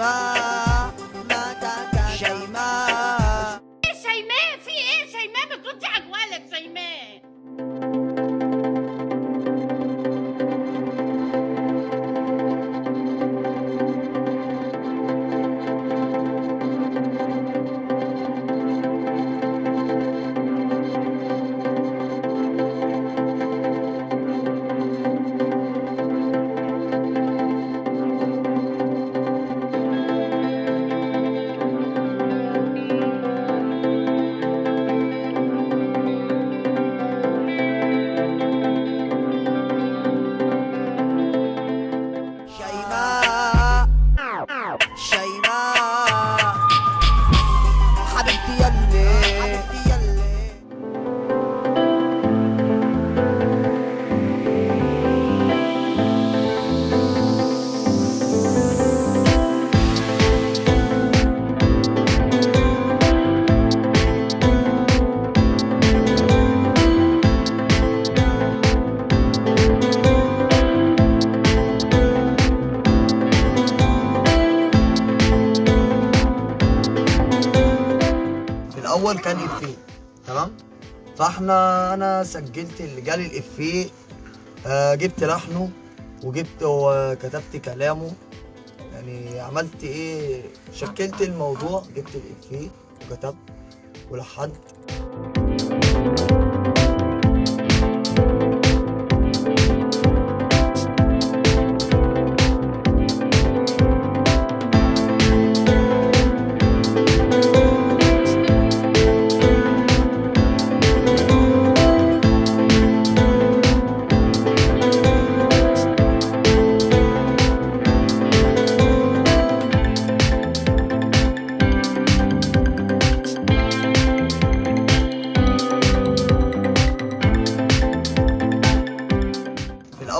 شيماء شيماء شيماء في ايه؟ شيماء بتردي على جوالك. شيماء اول كان افيه تمام، فاحنا انا سجلت اللي جالي الافيه، جبت لحنه وجبت وكتبت كلامه، يعني عملت ايه، شكلت الموضوع، جبت الافيه وكتبت ولحنت.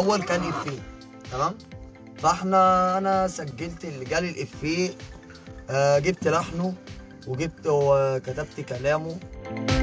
اول كان افيه تمام، فاحنا انا سجلت اللي جالي الافيه، جبت لحنه وجبت وكتبت كلامه.